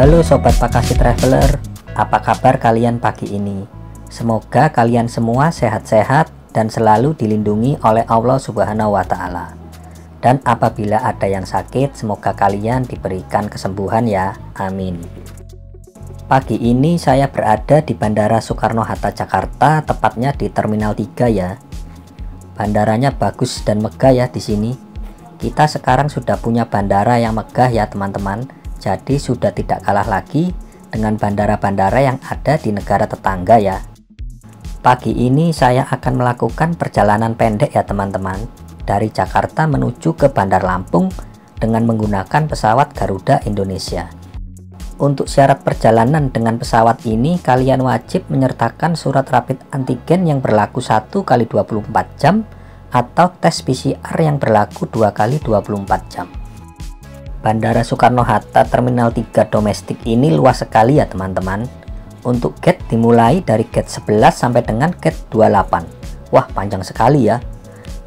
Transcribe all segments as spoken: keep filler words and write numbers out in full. Halo Sobat Pakasi Traveler, apa kabar kalian pagi ini? Semoga kalian semua sehat-sehat dan selalu dilindungi oleh Allah Subhanahu wa Ta'ala. Dan apabila ada yang sakit, semoga kalian diberikan kesembuhan ya, amin. Pagi ini saya berada di Bandara Soekarno-Hatta Jakarta, tepatnya di Terminal tiga ya. Bandaranya bagus dan megah ya di sini. Kita sekarang sudah punya bandara yang megah ya teman-teman. Jadi sudah tidak kalah lagi dengan bandara-bandara yang ada di negara tetangga ya. Pagi ini saya akan melakukan perjalanan pendek ya teman-teman, dari Jakarta menuju ke Bandar Lampung dengan menggunakan pesawat Garuda Indonesia. Untuk syarat perjalanan dengan pesawat ini, kalian wajib menyertakan surat rapid antigen yang berlaku satu kali dua puluh empat jam atau tes P C R yang berlaku dua kali dua puluh empat jam. Bandara Soekarno-Hatta Terminal tiga domestik ini luas sekali ya teman-teman. Untuk gate dimulai dari gate sebelas sampai dengan gate dua puluh delapan. Wah, panjang sekali ya.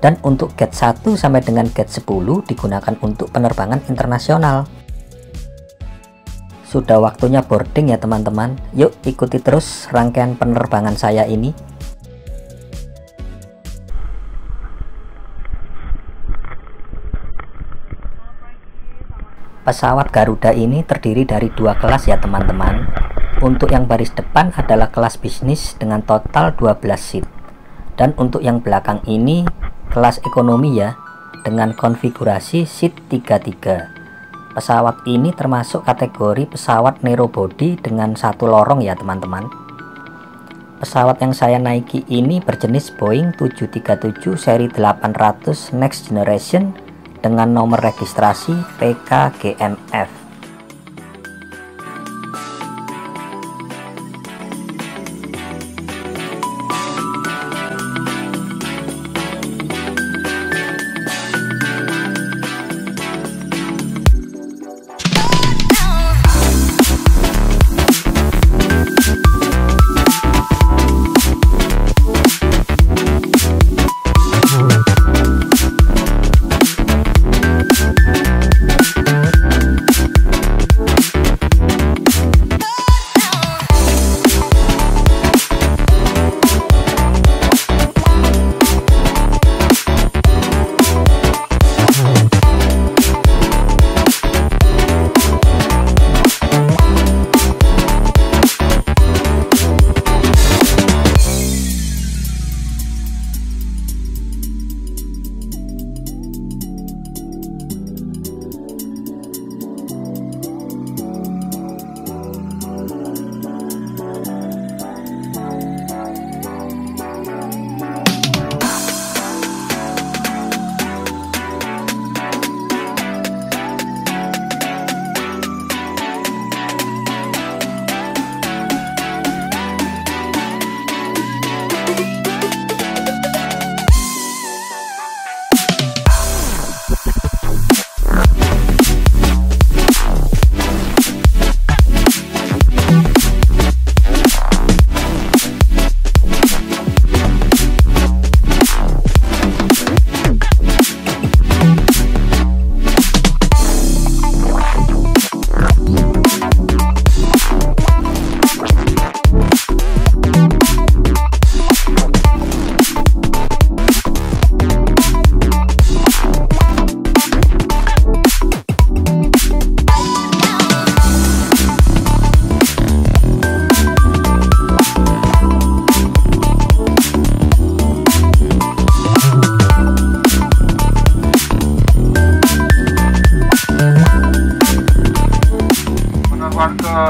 Dan untuk gate satu sampai dengan gate sepuluh digunakan untuk penerbangan internasional. Sudah waktunya boarding ya teman-teman. Yuk ikuti terus rangkaian penerbangan saya ini. Pesawat Garuda ini terdiri dari dua kelas ya teman-teman. Untuk yang baris depan adalah kelas bisnis dengan total dua belas seat. Dan untuk yang belakang ini kelas ekonomi ya, dengan konfigurasi seat tiga tiga. Pesawat ini termasuk kategori pesawat narrow body dengan satu lorong ya teman-teman. Pesawat yang saya naiki ini berjenis Boeing tujuh tiga tujuh seri delapan ratus Next Generation dengan nomor registrasi P K G M F.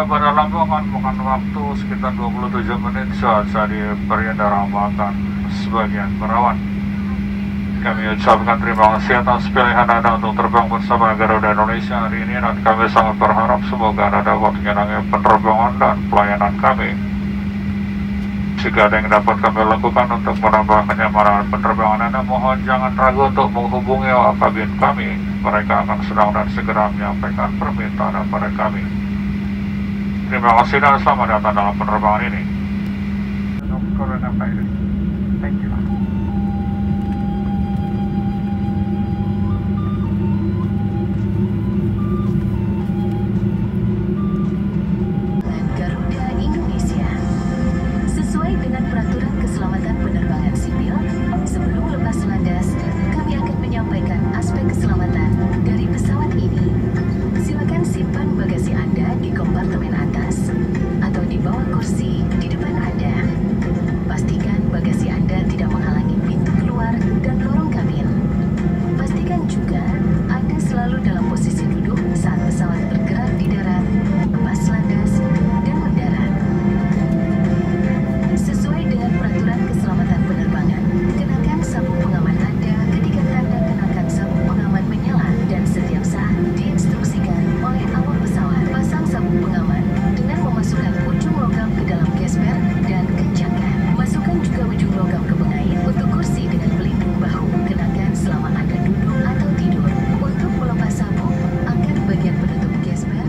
Bandar Lampung memakan waktu sekitar dua puluh tujuh menit saat saya berkendara melakukan sebagian perawan. Kami ucapkan terima kasih atas pilihan Anda untuk terbang bersama Garuda Indonesia hari ini, dan kami sangat berharap semoga Anda dapat menyenangi penerbangan dan pelayanan kami. Jika ada yang dapat kami lakukan untuk menambah kenyamanan penerbangan Anda, mohon jangan ragu untuk menghubungi awak kabin kami. Mereka akan sedang dan segera menyampaikan permintaan kepada kami. Terima kasih dan selamat datang dalam penerbangan ini. Thank you. memastikan keselamatan penerbangan sipil, sebelum lepas landas, kami akan menyampaikan aspek keselamatan dari pesawat ini. Silakan simpan bagasi Anda di kompartemen atas atau di bawah kursi di depan Anda. Pastikan bagasi Anda tidak menghalangi pintu keluar dan lorong kabin. Pastikan juga Anda selalu dalam posisi duduk saat pesawat bergerak di darat, lepas landas, dan mendarat. Sesuai dengan peraturan keselamatan penerbangan, kenakan sabuk pengaman Anda ketika Anda kenakan sabuk pengaman menyala dan setiap saat diinstruksikan oleh awak pesawat. Pasang sabuk pengaman dengan memasukkan ujung logam ke dalam gesper dan kencangkan. Masukkan juga ujung logam ke bengait untuk kursi dengan pelindung bahu. Kenakan selama Anda duduk atau tidur. Untuk melepas sabuk, angkat bagian penutup gesper.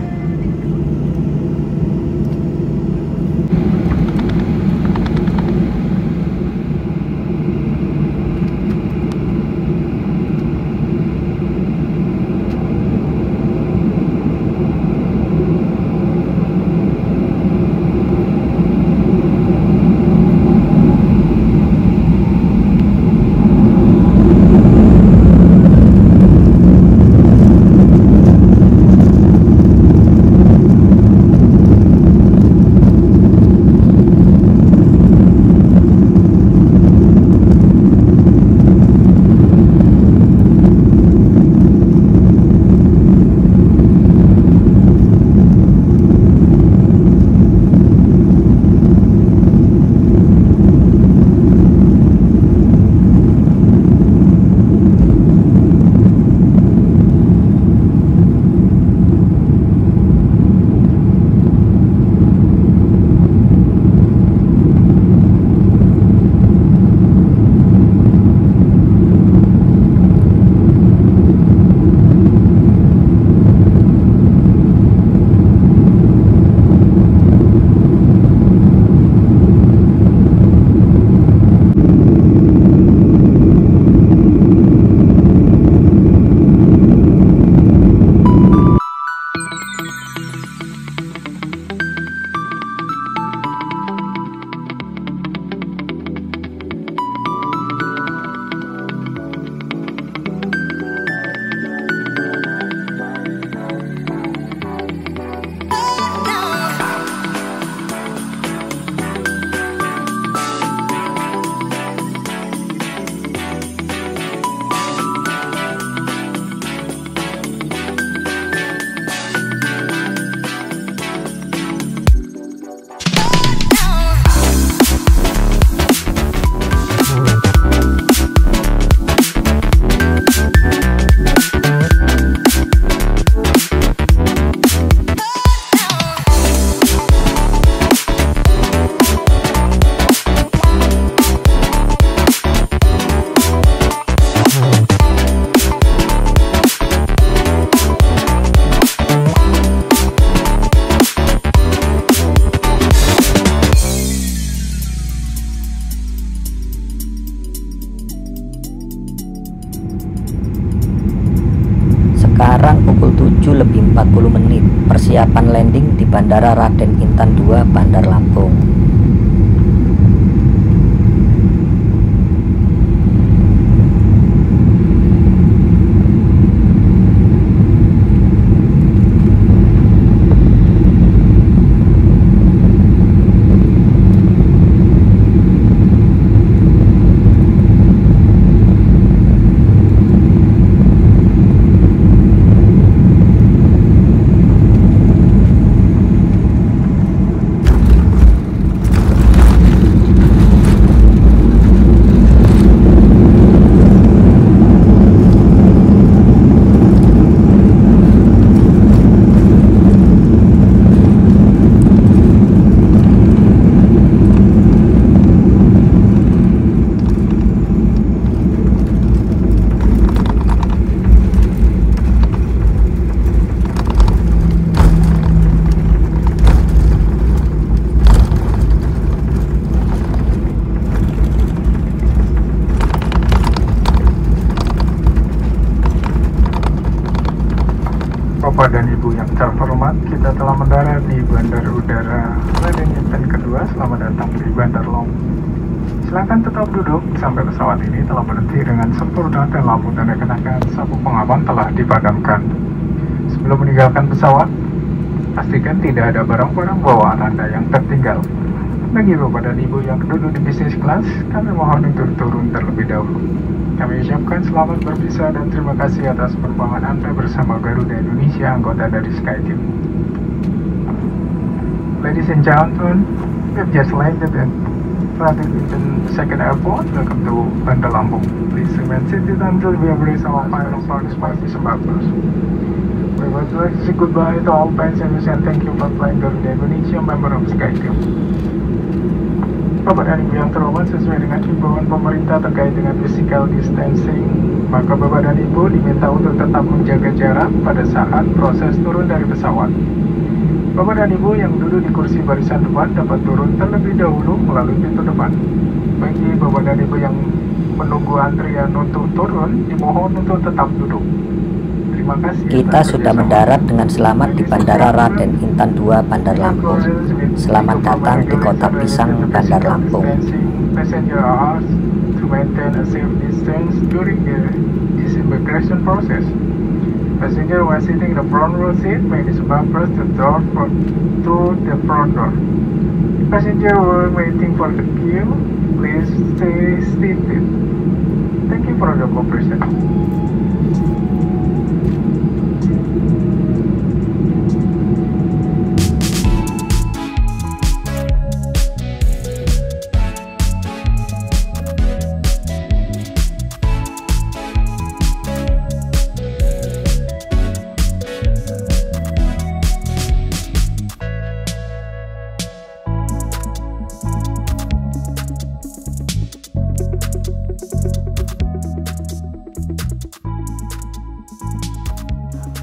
Sekarang pukul tujuh lebih empat puluh menit. Persiapan landing di Bandara Raden Intan dua, Bandar Lampung. Bapak dan Ibu yang terhormat, kita telah mendarat di Bandar Udara Raden Intan kedua. Selamat datang di Bandar Lampung. Silahkan tetap duduk sampai pesawat ini telah berhenti dengan sempurna dan lampu tanda kenakan sabuk pengaman telah dipadamkan. Sebelum meninggalkan pesawat, pastikan tidak ada barang-barang bawaan Anda yang tertinggal. Bagi Bapak dan Ibu yang duduk di bisnis kelas, kami mohon untuk turun terlebih dahulu. Kami ucapkan selamat berpisah dan terima kasih atas perjuangan Anda bersama Garuda Indonesia, anggota dari SkyTeam. Ladies and gentlemen, we've just landed at Raden Intan Second Airport. Welcome to Bandar Lampung. Please remain seated until we have raised our final flight disembarkers. We would like to say goodbye to all passengers and thank you for flying Garuda Indonesia, member of SkyTeam. Bapak dan Ibu yang terhormat, sesuai dengan himbauan pemerintah terkait dengan physical distancing, maka Bapak dan Ibu diminta untuk tetap menjaga jarak pada saat proses turun dari pesawat. Bapak dan Ibu yang duduk di kursi barisan depan dapat turun terlebih dahulu melalui pintu depan. Bagi Bapak dan Ibu yang menunggu antrian untuk turun, dimohon untuk tetap duduk. Terima kasih. Kita sudah mendarat dengan selamat di Bandara Raden Intan dua, Bandar Lampung. Selamat datang di Kota Pisang, Bandar Lampung.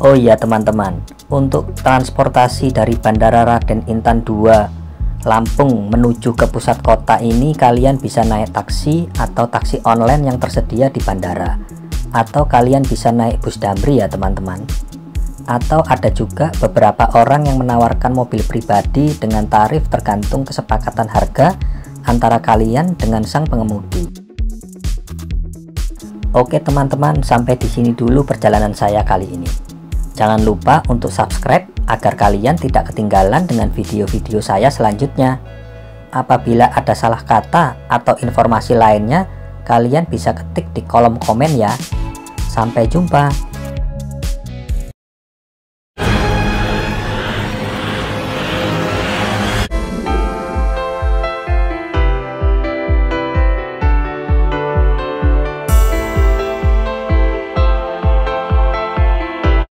Oh iya teman-teman, untuk transportasi dari Bandara Raden Intan dua Lampung menuju ke pusat kota ini kalian bisa naik taksi atau taksi online yang tersedia di bandara, atau kalian bisa naik bus Damri ya teman-teman. Atau ada juga beberapa orang yang menawarkan mobil pribadi dengan tarif tergantung kesepakatan harga antara kalian dengan sang pengemudi. Oke teman-teman, sampai di sini dulu perjalanan saya kali ini. Jangan lupa untuk subscribe agar kalian tidak ketinggalan dengan video-video saya selanjutnya. Apabila ada salah kata atau informasi lainnya, kalian bisa ketik di kolom komen ya. Sampai jumpa.